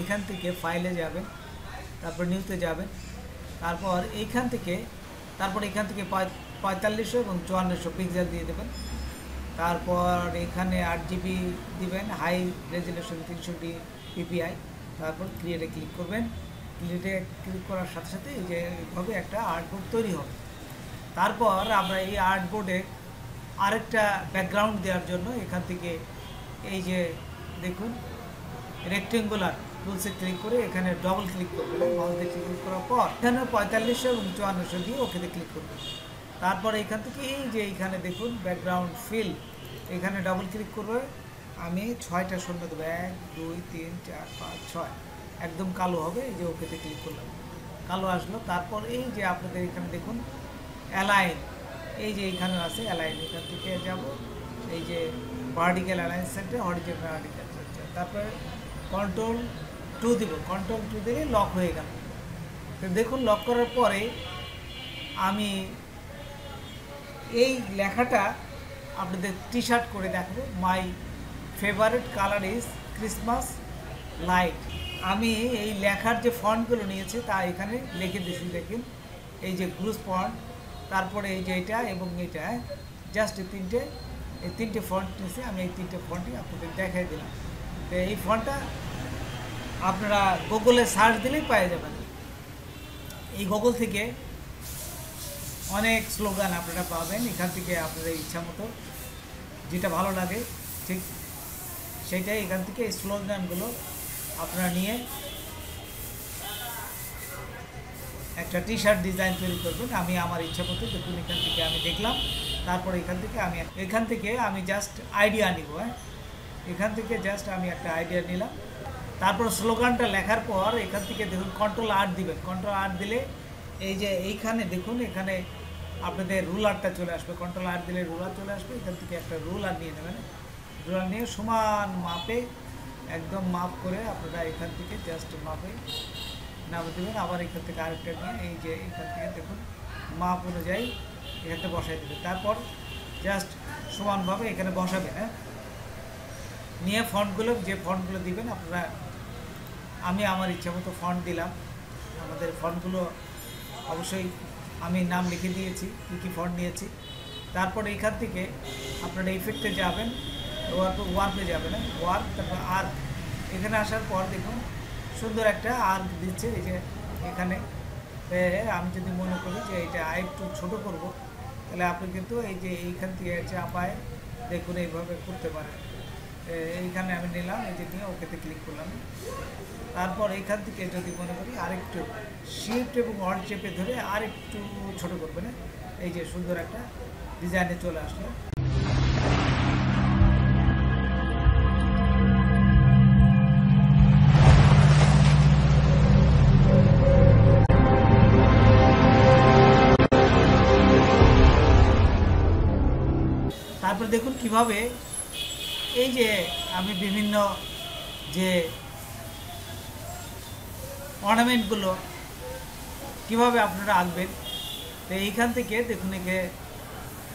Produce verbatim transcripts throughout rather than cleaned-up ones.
एखान फाइले जाबेन तारपर न्यूज़ते जाबेन तारपर एखान थेके तारपर एखान थेके पैंतालिश और चुवान्नशो पिक्सेल दिए देवें तारपर एखाने आठ जिबी दिबें हाई रेजोल्यूशन तीन सौ डी पीपीआई तारपर क्रिएटे क्लिक करबें क्रिएटे क्लिक करार साथे साथे एइभाबे एकटा आर्टबोर्ड तैरि होबे तारपर आमरा एइ आर्टबोर्डे आरेकटा बैकग्राउंड देওয়ার জন্য এখান থেকে এই যে দেখুন রেকটেঙ্গুলার টুলসে ক্লিক করে এখানে ডবল ক্লিক করবেন মাউস দিয়ে ক্লিক করার পর এখানে पैंतालिश এবং चौवन দিয়ে ওকেতে ক্লিক করবেন তারপর এখান থেকে এই যে এখানে দেখুন ব্যাকগ্রাউন্ড ফিল এখানে ডবল ক্লিক করবে আমি ছয়টা শূন্য দেব এক দুই তিন চার পাঁচ ছয় একদম কালো হবে এই যে ওকেতে ক্লিক করলাম কালো আসলো তারপর এই যে আপনাদের এখানে দেখুন অ্যালাইন ये यहने आलाइन एखान जब ये vertical align center horizontal vertical center तारपर कंट्रोल टू देव कंट्रोल टू दिए लक हो गल तो देखो लक करारे लेखाटा अपन टी शार्ट कर देखो my favourite colour is Christmas light हमें लेखार जो फन्टगुलो नहीं लिखे दीजिए देखें ये ग्रुज फन्ट तारपर ये जस्ट तीनटे तीनटे फन्ट नहीं तीनटे फन्ट ही अपन देखा दिल तो ये फन्टा अपनारा गुगले सार्च दिले पाए जाबेन गुगल थेके अनेक स्लोगान अपनारा पाबेन एखान थेके आपनादेर इच्छा मतो जेटा भालो लागे ठीक सेटाई एखान थेके स्लोगानगुलो अपनारा निये एक टी शार्ट डिजाइन तैयारी करबें इच्छा मत देखो एखान देखल तर एखान एखान जस्ट आइडिया निब हाँ एखान जस्ट हमें एक आइडिया निल तर स्लोगान लेखार पर एखान देखो कंट्रोल आर्ट दीबें कंट्रोल आर्ट दी ये देखो एखे अपन रुलार्ट चले आसें कंट्रोल आर्ट दी रुलार चले आसान एक रुलार नहीं रुलार नहीं समान मापे एकदम माप कर अपना एखान जस्ट मापे नाम देवें आबाद एखान आरेक्टा नहीं देखो माप अनुजाई एखान बसाई देवें तारपर जस्ट समान भाव एखे बसाबें हाँ नहीं फन्टगुलो जो फन्टगुलो देवें अपना हमें आमार इच्छा मतो फन्ट दिलाम आमादेर फन्टगुलो अवश्य हमें नाम लिखे दिए कि फन्ट निएछि तारपर एखान थेके आपनारा इफेक्टे जाबेन वार्पे जाबेन वार्प तारपर आर्क एखाने आसार पर देखुन सुंदर एक आर्क दिखे ये एखे हमें जो मन करी ये आर्क छोटो करब तेल आपनी क्योंकि यही चापाय देखो ये करते हमें निल ओके क्लिक कर लपर एखान जो मन करी आकटू शिफ्ट और अल्ट चेपे धरे आकटू छोटो करबें ये सुंदर एक डिजाइने चले आसल। तारपर देखुन किभाबे एई जे आमी विभिन्न जे अर्नामेंटगुलो किभाबे आपनारा आंकबेन तो एइखान थेके देखुन एके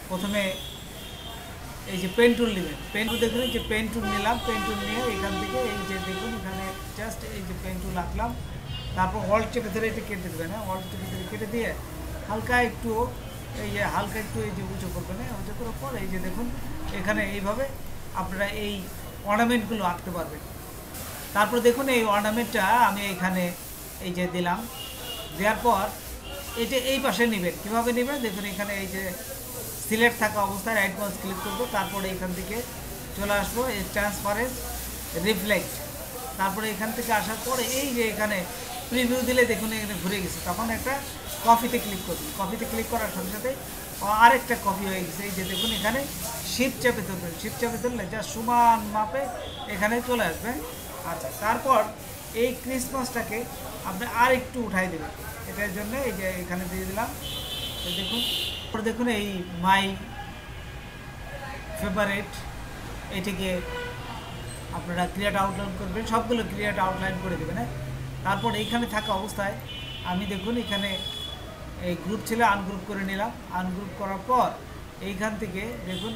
प्रथमे एई जे पेन टुल नेबेन पेन टुल देखुन एई जे पेन टुल निलाम पेन टुल निये एइखान थेके एई जे देखुन एखाने जस्ट एई जे पेन टुल आंकलाम तारपर अल्ट टेपे धरे एटा केटे दिबेन ना अल्ट टेपे धरे केटे दिये हालका एकटु ये हालका एक उचो करबें उचो करार पर देखो एखे ये अपना ऑर्नामेंटगुलो आँकते पारबें तारपर देखो ये ऑर्नामेंटा आमी एखाने ये दिलाम देवार पर ये पाशे नेबेन किभाबे नेबेन देखो एखाने सिलेक्ट थाका अवस्थाय राइट माउस क्लिक करब तारपर एखान थेके चले आसबो ट्रांसपारेंट रिफ्लेक्ट तारपर एखान थेके आसार पर ये एखाने प्रिव्यू दिले देखो एखाने घुरे गेछे तखन एकटा कफिते क्लिक कर कफिते क्लिक करार साथे साथे आरेकटा कफि हो गए ये देखो एखे शिफ्ट चेपे धरबें शिफ्ट चेपे धरले जा समान मापे एखे चले आसबें अच्छा तारपर ये क्रिसमसटा के अपनी आरेकटू उठाई देवें एटार जन्य एखे दिए दिलाम देखो देखो ये माई फेवरेट एटिके अपनारा क्रिएट आउटलाइन करबें सबगुलो क्रिएट आउटलाइन कर देवें तारपर एखाने थाका अवस्थाय आमी देखो एखे ये ग्रुप छो आनग्रुप कर निल आनग्रुप करार एखान देखो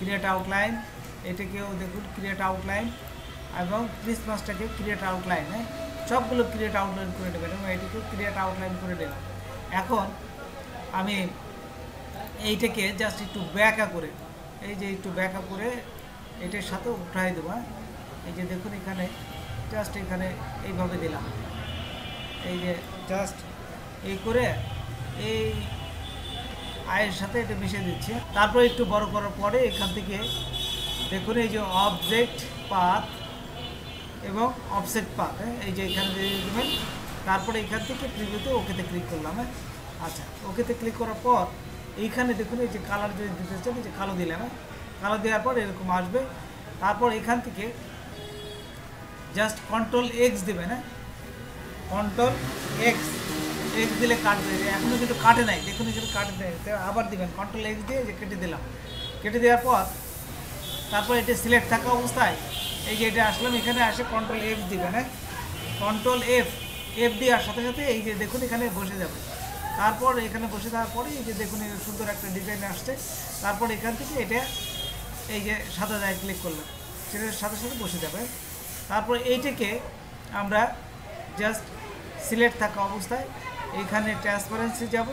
क्रिएट आउटलाइन एटे देखो क्रिएट आउटलाइन এবং ক্রিসমাসটাকে ক্রিয়েট আউটলাইন হ্যাঁ সবগুলো ক্রিয়েট আউটলাইন করে দেবেন এবং এটিকে ক্রিয়েট আউটলাইন করে দিলাম। এখন আমি এইটাকে জাস্ট একটু ব্যাকা করে এই যে একটু ব্যাকা করে এটার সাথে উঠাই দেব। এই যে দেখুন এখানে জাস্ট এখানে এইভাবে দিলাম, এই যে জাস্ট এই করে এই আয়ের সাথে এটা মিশিয়ে দিচ্ছে। তারপর একটু বড় করার পরে এখান থেকে দেখুন এই যে অবজেক্ট পাথ এবং অফসেট পাথ এই যে এখানে দিয়ে দেবেন। তারপরে এখান থেকে প্রিভিউতে ওকেতে ক্লিক করলাম। আচ্ছা ওকেতে ক্লিক করার পর এইখানে দেখুন এই যে কালার যদি দিতে চান এই যে কালো দিলাম, কালো দেওয়ার পর এরকম আসবে। তারপর এখান থেকে জাস্ট কন্ট্রোল এক্স দেবেন, হ্যাঁ কন্ট্রোল এক্স এক্স দিলে কাটবে, এখনও কিন্তু কাটে নাই দেখুন কিন্তু কাটে নাই, আবার দেবেন কন্ট্রোল এক্স দিয়ে যে কেটে দিলাম। কেটে দেওয়ার পর তারপর এটা সিলেক্ট থাকা অবস্থায় এই যে এটা আসলাম, এখানে আসে কন্ট্রোল এফ দেবেন, হ্যাঁ কন্ট্রোল এফ এফ দেওয়ার সাথে সাথে এই যে দেখুন এখানে বসে যাবে। তারপর এখানে বসে যাওয়ার পরে এই যে দেখুন সুন্দর একটা ডিজাইন আসছে। তারপর এখান থেকে এটা এই যে সাদা জায়গায় ক্লিক করলাম, সেটার সাথে সাথে বসে যাবে। তারপর এইটাকে আমরা জাস্ট সিলেক্ট থাকা অবস্থায় এইখানে ট্রান্সপারেন্সি যাব,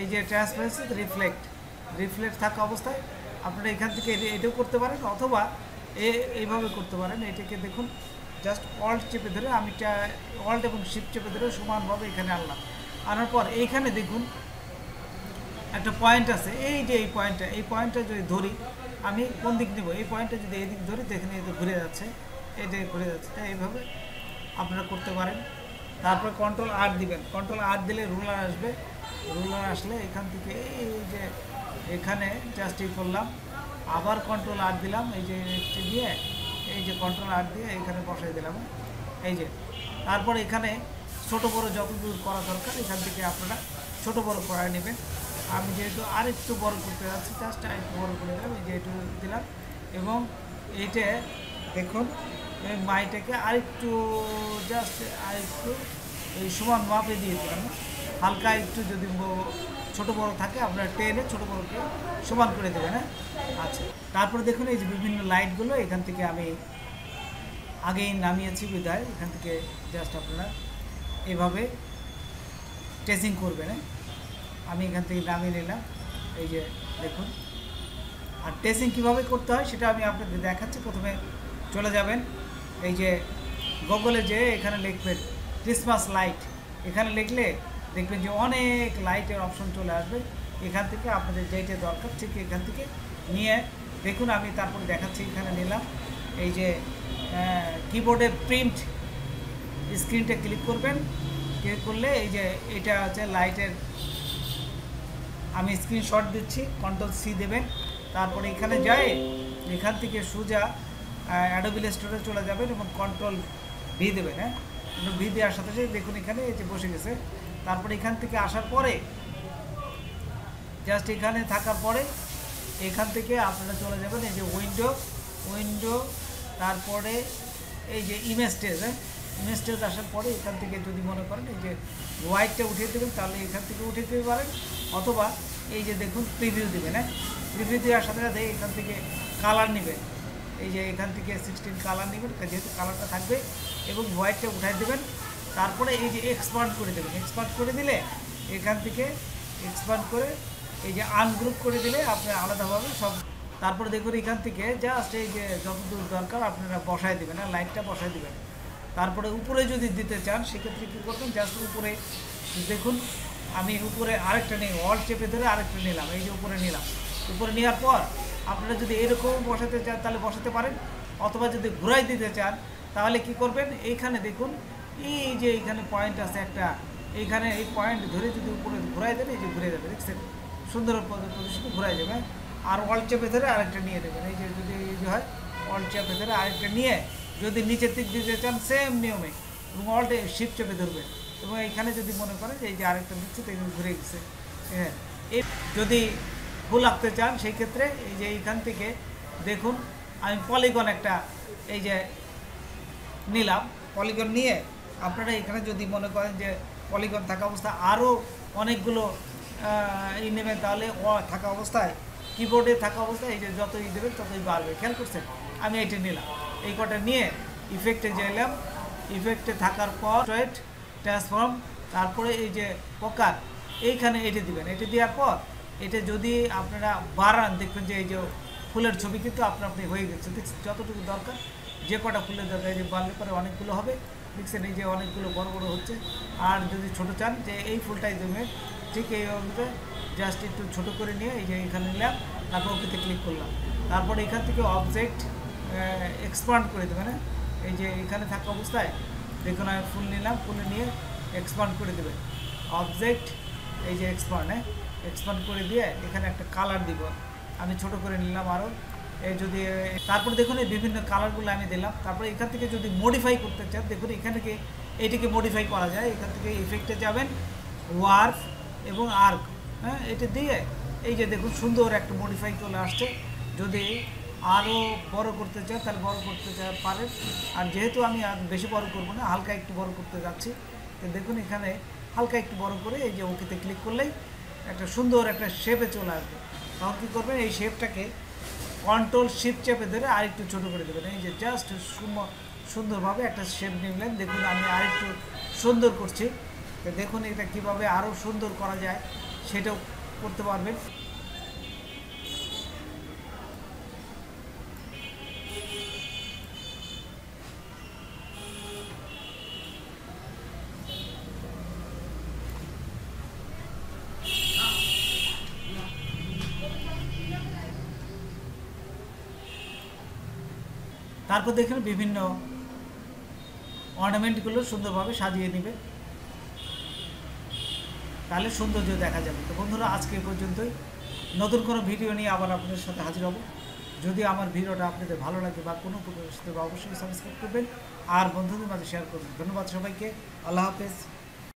এই যে ট্রান্সপারেন্সি রিফ্লেক্ট রিফ্লেক্ট থাকা অবস্থায় আপনারা এখান থেকে এটাও করতে পারেন অথবা এ এইভাবে করতে পারেন। এটাকে দেখুন জাস্ট অল্ট চেপে ধরে আমি অল্ট এবং শিফট চেপে ধরে সমানভাবে এখানে আনলাম। আনার পর এইখানে দেখুন একটা পয়েন্ট আছে, এই যে এই পয়েন্টটা এই পয়েন্টটা যদি ধরি আমি কোন দিক নেব, এই পয়েন্টটা যদি এই দিক ধরি দেখুন এই ঘুরে যাচ্ছে, এটা ঘুরে যাচ্ছে। তাই এইভাবে আপনারা করতে পারেন। তারপর কন্ট্রোল আর দিবেন, কন্ট্রোল আর দিলে রুলার আসবে, রুলার আসলে এখান থেকে এই যে এখানে জাস্ট ই করলাম, আবার কন্ট্রোল আর দিলাম, এই যে দিয়ে এই যে কন্ট্রোল আর দিয়ে এখানে বসাই দিলাম এই যে। তারপর এখানে ছোটো বড়ো যতদূর করা দরকার এখান থেকে আপনারা ছোটো বড়ো করায় নেবেন। আমি যেহেতু আরেকটু বড় করতে যাচ্ছি জাস্ট আরেকটু বড়ো করে দিলাম, এই যে একটু দিলাম এবং এইটা দেখুন এই মাইটাকে আরেকটু জাস্ট আরেকটু এই সমান মাপে দিয়ে দিলাম। হালকা একটু যদি ছোটো বড়ো থাকে আপনারা টেনে ছোটো বড়োকে সমান করে দেবেন, হ্যাঁ আচ্ছা। তারপরে দেখুন এই যে বিভিন্ন লাইটগুলো এখান থেকে আমি আগেই নামিয়েছি বিদায় এখান থেকে জাস্ট আপনারা এভাবে ট্রেসিং করবেন। আমি এখান থেকে নামিয়ে নিলাম, এই যে দেখুন। আর ট্রেসিং কীভাবে করতে হয় সেটা আমি আপনাদের দেখাচ্ছি। প্রথমে চলে যাবেন এই যে গুগলে, যে এখানে লিখবেন ক্রিসমাস লাইট, এখানে লিখলে দেখবেন যে অনেক লাইটের অপশন চলে আসবে। এখান থেকে আপনাদের যেটা দরকার ঠিক এখান থেকে নিয়ে দেখুন আমি তারপরে দেখাচ্ছি। এখানে নিলাম এই যে কিবোর্ডে প্রিন্ট স্ক্রিনটা ক্লিক করবেন, ক্লিক করলে এই যে এটা হচ্ছে লাইটের, আমি স্ক্রিনশট দিচ্ছি, কন্ট্রোল সি দেবেন। তারপরে এখানে যায় এখান থেকে সোজা অ্যাডোবি ইলাস্ট্রেটরে চলে যাবেন এবং কন্ট্রোল ভি দেবেন, হ্যাঁ ভি দেওয়ার সাথে সাথে দেখুন এখানে এই যে বসে গেছে। তারপরে এখান থেকে আসার পরে জাস্ট এখানে থাকার পরে এখান থেকে আপনারা চলে যাবেন এই যে উইন্ডো উইন্ডো তারপরে এই যে ইমেজটেজ, হ্যাঁ ইমেজটেজ আসার পরে এখান থেকে যদি মনে করেন এই যে হোয়াইটটা উঠিয়ে দেবেন তাহলে এখান থেকে উঠিয়ে দিতে পারেন, অথবা এই যে দেখুন প্রিভিউ দেবেন, হ্যাঁ প্রিভিউ দেওয়ার সাথে সাথে এখান থেকে কালার নেবেন, এই যে এখান থেকে সিক্সটিন কালার নেবেন যেহেতু কালারটা থাকবে এবং হোয়াইটটা উঠাই দেবেন। তারপরে এই যে এক্সপান্ড করে দেবেন, এক্সপান্ড করে দিলে এখান থেকে এক্সপান্ড করে এই যে আনগ্রুপ করে দিলে আপনার আলাদাভাবে সব। তারপরে দেখুন এখান থেকে জাস্ট এই যে যতদূর দরকার আপনারা বসায় দেবেন, হ্যাঁ লাইটটা বসায় দেবেন। তারপরে উপরে যদি দিতে চান সেক্ষেত্রে কী করবেন, জাস্ট উপরে দেখুন আমি উপরে আরেকটা নিই, অল চেপে ধরে আরেকটা নিলাম, এই যে উপরে নিলাম। উপরে নেওয়ার পর আপনারা যদি এরকম বসাতে চান তাহলে বসাতে পারেন, অথবা যদি ঘুরাই দিতে চান তাহলে কি করবেন, এইখানে দেখুন এই যে এইখানে পয়েন্ট আছে একটা, এইখানে এই পয়েন্ট ধরে যদি উপরে ঘুরাই দেন এই যে ঘুরে যাবে, দেখছেন সুন্দর প্রদর্শন ঘুরাই যাবে। আর অল চেপে ধরে আরেকটা নিয়ে দেবেন, এই যে যদি এই যে হয় অল চেপে ধরে আরেকটা নিয়ে যদি নিচের দিক দিতে চান সেম নিয়মে এবং অল শিফট চেপে ধরবেন এবং এইখানে যদি মনে করেন এই যে আরেকটা নিচ্ছে দেখুন ঘুরে গেছে। হ্যাঁ এই যদি ফুল আঁকতে চান সেই ক্ষেত্রে এই যে এইখান থেকে দেখুন আমি পলিগন একটা এই যে নিলাম, পলিগন নিয়ে আপনারা এখানে যদি মনে করেন যে পলিগন থাকা অবস্থায় আরও অনেকগুলো ই নেবেন তাহলে অ থাকা অবস্থায় কিবোর্ডে থাকা অবস্থায় এই যে যতই দেবেন ততই বাড়বে, খেয়াল করছেন। আমি এটা নিলাম, एक कोटा निये इफेक्ट जेलम इफेक्ट थाकर पर ट्रेड ट्रांसफॉर्म तार परे ये जे पोकार एक खाने एटे दिवन एटे दिया पर एटे जो दी आपने रा बारां देखते जे जो फुलर छोबी की तो आपने अपने होएगी देखते जातो तो कुछ दौर कर जे कोटा फुलर दौर है जे बाल पर वाणी कुलो होगे देखते नहीं जे वाणी कुलो बड़ बड़ होते आर जो दी छोटो चान जे ए फुल टाइम में ठीक है ये जस्ट एक छोटो करे नहीं है ये खाने लिया तापो कितने क्लिक करला तापो एक खाने के ऑब्जेक्ट एक्सपांड कर देवे ना ये इन्हें थका अवस्था है देखो ना फुल निलाम फुल नहीं एक्सपांड कर देवे ऑब्जेक्ट ये एक्सपांड है एक्सपांड कर दिए इन्हें एक कलर दीब हमें छोटो कर निलाम आरो जो तारपर देखो ना विभिन्न कलरगुलो हमें दिलाम तारपर एखान जो मडिफाई करते चान देखो एखान के एटी मडिफाई करा जाए एखान के इफेक्टे जाबेन वार्फ एवं आर्क हाँ ये दिए ये देखो सुंदर एक मडिफाई चले आसछे जदि आरो बड़ो करते चाय ताहले बड़ो करते चाय पारे और जेहेतु आमी बेशी बड़ो करब ना हल्का एकटू बड़ो करते जाच्छी तो देखुन एखाने हल्का एकटू बड़ो करे एई जे ओकेते क्लिक करलेई एकटा सुंदर एकटा शेपे चले आसबे तखन कि करबेन एई शेपटाके कंट्रोल शिफ्ट चेपे धरे आरेकटू छोटो करे दिबेन एई जे जास्ट सुंदरभावे एकटा शेप निलेन देखुन आमी आरेकटू सुंदर करछि तो देखुन एटा किभाबे आरो सुंदर करा जाय सेटाओ करते पारबेन तारपर देखें विभिन्न ऑर्नामेंटगुलो सुंदर भावे सजिए नेबे ताहले सौंदर्य देखा जाबे। तो बंधुरा आज के पर्यन्तই नतून कोनो भिडियो निये आबार आपनादेर साथे हाजिर हब। जदि आमार भिडियोटा आपनादेर भालो लागे बा कोनो उपयोगी होय तबे अवश्यई सबस्क्राइब करबेन और बंधुदेर माঝে शेयर करबेन। धन्यवाद सबाइके। आल्लाह हाफेज।